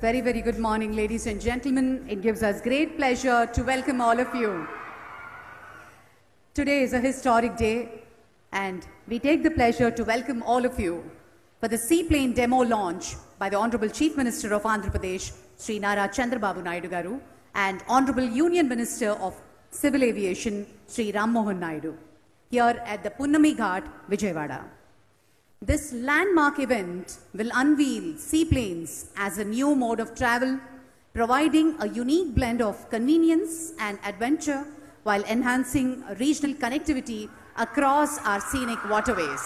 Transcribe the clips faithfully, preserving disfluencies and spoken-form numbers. Very, very good morning, ladies and gentlemen. It gives us great pleasure to welcome all of you. Today is a historic day, and we take the pleasure to welcome all of you for the seaplane demo launch by the Honorable Chief Minister of Andhra Pradesh, Sri Nara Chandrababu Naidu Garu, and Honorable Union Minister of Civil Aviation, Sri Ram Mohan Naidu, here at the Punnami Ghat, Vijayawada. This landmark event will unveil seaplanes as a new mode of travel, providing a unique blend of convenience and adventure while enhancing regional connectivity across our scenic waterways.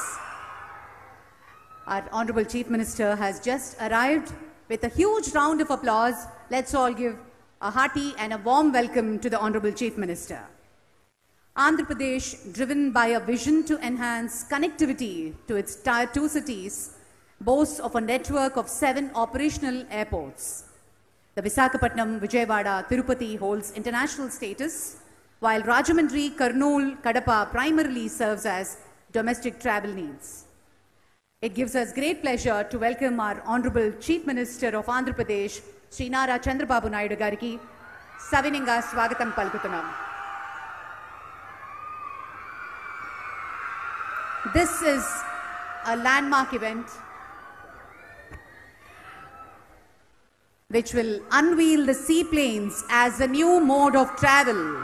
Our Honorable Chief Minister has just arrived with a huge round of applause. Let's all give a hearty and a warm welcome to the Honorable Chief Minister. Andhra Pradesh, driven by a vision to enhance connectivity to its tier two cities, boasts of a network of seven operational airports. The Visakhapatnam, Vijayawada, Tirupati holds international status, while Rajamandri, Karnool, Kadapa primarily serves as domestic travel needs. It gives us great pleasure to welcome our Honorable Chief Minister of Andhra Pradesh, Sri Nara Chandrababu Naidu Gariki, Savininga Swagatam Palkutunam. This is a landmark event which will unveil the seaplanes as a new mode of travel,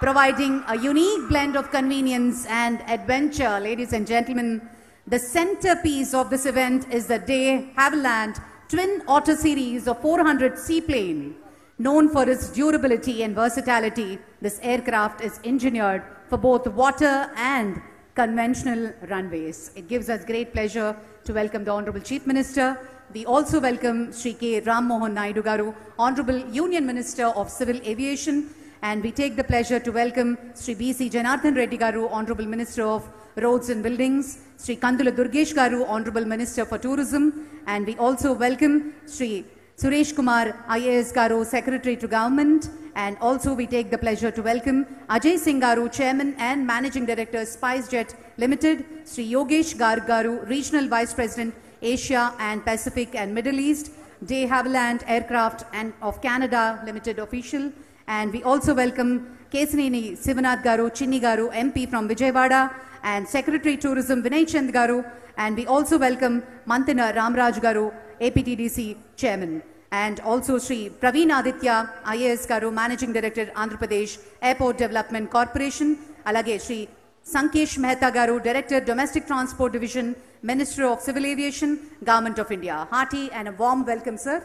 providing a unique blend of convenience and adventure. Ladies and gentlemen, the centerpiece of this event is the De Havilland Twin Otter Series of four hundred seaplane. Known for its durability and versatility, this aircraft is engineered for both water and conventional runways. It gives us great pleasure to welcome the Honorable Chief Minister. We also welcome Sri K. Ram Mohan Naidu Garu, Honorable Union Minister of Civil Aviation, and we take the pleasure to welcome Sri B C Janarthan Reddygaru, Honorable Minister of Roads and Buildings, Sri Kandula Durgeshgaru, Honorable Minister for Tourism, and we also welcome Sri Suresh Kumar, I A S Garu, Secretary to Government, and also we take the pleasure to welcome Ajay Singh Garu, Chairman and Managing Director, SpiceJet Limited, Sri Yogesh Garg Garu, Regional Vice President, Asia and Pacific and Middle East, De Havilland Aircraft and of Canada Limited official, and we also welcome Kesanini Sivanath Garu, Chinni Garu, M P from Vijayawada, and Secretary Tourism Vinay Chand Garu, and we also welcome Mantina Ramraj Garu, A P T D C Chairman, and also Sri Praveen Aditya, I A S Garu, Managing Director, Andhra Pradesh Airport Development Corporation, alage Sri Sankesh Mehta Garu, Director, Domestic Transport Division, Minister of Civil Aviation, Government of India. Hearty and a warm welcome, sir.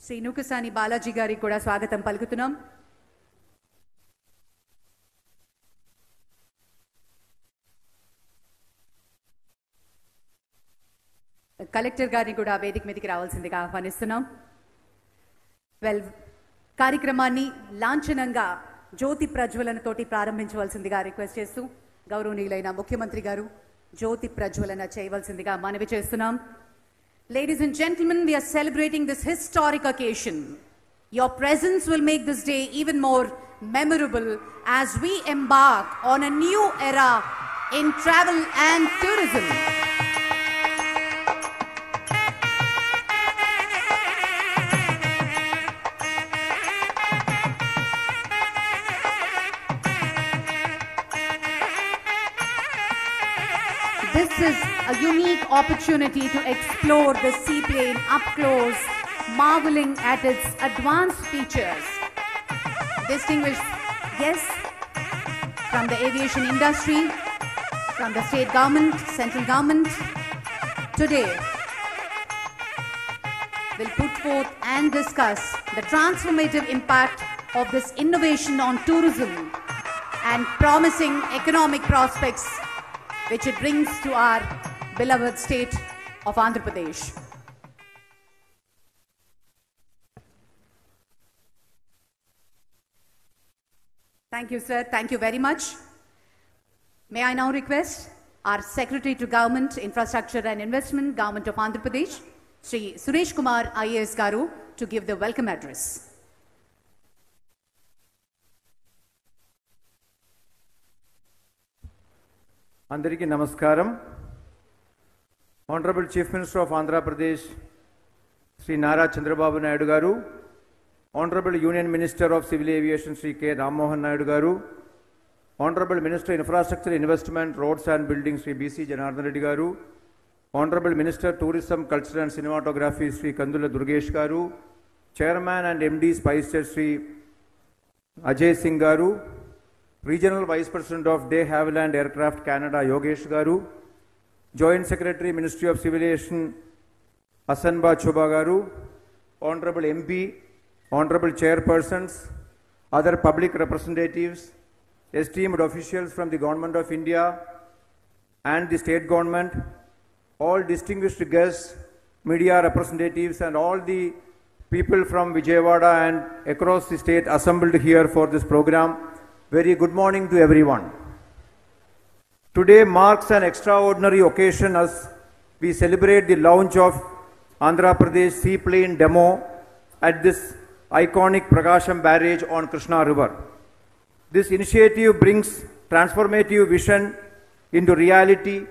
Sri Nukasani Balaji Gari Koda Swagatam Palkutunam. Collector Gari Koda Vedic Mediki Ravalsindika Ahvanistunam. Well, Karikramani Lanchananga Jyoti Prajwalana Toti Prarambhinchavalsindiga request chestu. Gauravanilaina Mukhyamantri Garu Jyoti Prajwalana Cheyavalsindiga manavi chestunam. Ladies and gentlemen, we are celebrating this historic occasion. Your presence will make this day even more memorable as we embark on a new era in travel and tourism. This is a unique opportunity to explore the seaplane up close, marveling at its advanced features. Distinguished guests from the aviation industry, from the state government, central government, today will put forth and discuss the transformative impact of this innovation on tourism and promising economic prospects which it brings to our beloved state of Andhra Pradesh. Thank you, sir. Thank you very much. May I now request our Secretary to Government, Infrastructure and Investment, Government of Andhra Pradesh, Sri Suresh Kumar, I A S Garu, to give the welcome address. Andariki Namaskaram. Honorable Chief Minister of Andhra Pradesh, Sri Nara Chandrababu Naidu Garu, Honorable Union Minister of Civil Aviation, Sri K. Ram Mohan Naidu Garu, Honorable Minister Infrastructure, Investment, Roads and Buildings, Sri B C. Janarthan Reddygaru, Honorable Minister Tourism, Culture and Cinematography, Sri Kandula Durgeshgaru, Chairman and M D SpiceJet, Sri Ajay Singh Garu, Regional Vice President of De Havilland Aircraft Canada, Yogesh Garg, Joint Secretary, Ministry of Civil Aviation, Asanba Chuba Garu, Honorable M P, Honorable Chairpersons, other public representatives, esteemed officials from the Government of India and the State Government, all distinguished guests, media representatives and all the people from Vijayawada and across the state assembled here for this program. Very good morning to everyone. Today marks an extraordinary occasion as we celebrate the launch of Andhra Pradesh seaplane demo at this iconic Prakasham Barrage on Krishna River. This initiative brings transformative vision into reality,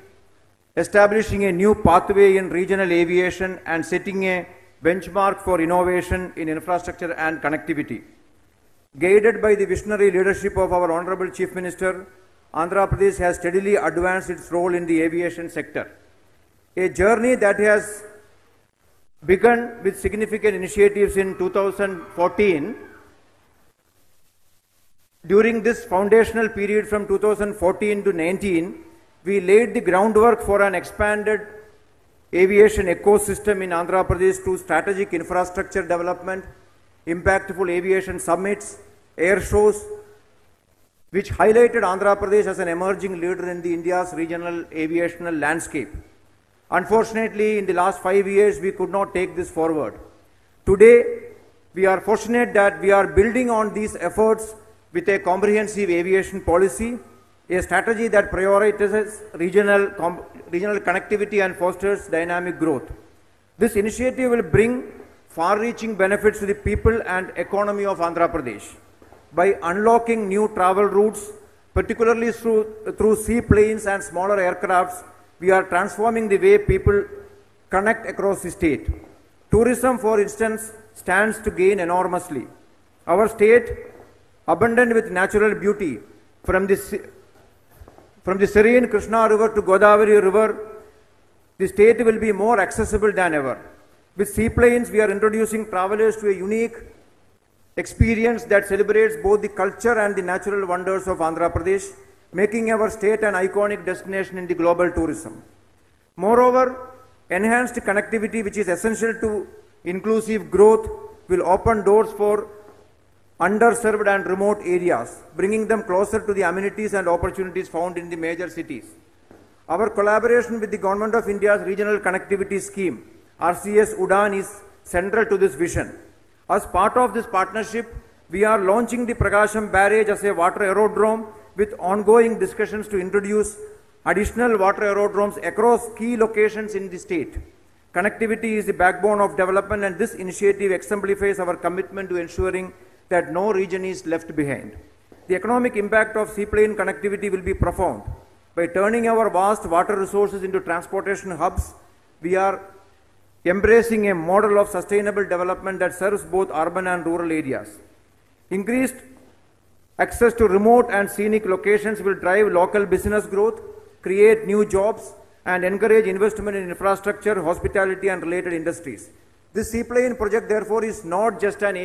establishing a new pathway in regional aviation and setting a benchmark for innovation in infrastructure and connectivity. Guided by the visionary leadership of our Honorable Chief Minister, Andhra Pradesh has steadily advanced its role in the aviation sector. A journey that has begun with significant initiatives in two thousand fourteen. During this foundational period from two thousand fourteen to nineteen, we laid the groundwork for an expanded aviation ecosystem in Andhra Pradesh through strategic infrastructure development, impactful aviation summits, air shows, which highlighted Andhra Pradesh as an emerging leader in the India's regional aviational landscape. Unfortunately, in the last five years, we could not take this forward. Today, we are fortunate that we are building on these efforts with a comprehensive aviation policy, a strategy that prioritizes regional, regional connectivity and fosters dynamic growth. This initiative will bring far-reaching benefits to the people and economy of Andhra Pradesh. By unlocking new travel routes, particularly through, through seaplanes and smaller aircrafts, we are transforming the way people connect across the state. Tourism, for instance, stands to gain enormously. Our state, abundant with natural beauty, from the, from the serene Krishna River to Godavari River, the state will be more accessible than ever. With seaplanes, we are introducing travelers to a unique experience that celebrates both the culture and the natural wonders of Andhra Pradesh, making our state an iconic destination in the global tourism. Moreover, enhanced connectivity, which is essential to inclusive growth, will open doors for underserved and remote areas, bringing them closer to the amenities and opportunities found in the major cities. Our collaboration with the Government of India's Regional Connectivity Scheme, R C S Udan, is central to this vision. As part of this partnership, we are launching the Prakasham Barrage as a water aerodrome with ongoing discussions to introduce additional water aerodromes across key locations in the state. Connectivity is the backbone of development, and this initiative exemplifies our commitment to ensuring that no region is left behind. The economic impact of seaplane connectivity will be profound. By turning our vast water resources into transportation hubs, we are embracing a model of sustainable development that serves both urban and rural areas. Increased access to remote and scenic locations will drive local business growth, create new jobs, and encourage investment in infrastructure, hospitality, and related industries. This seaplane project, therefore, is not just an